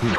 No.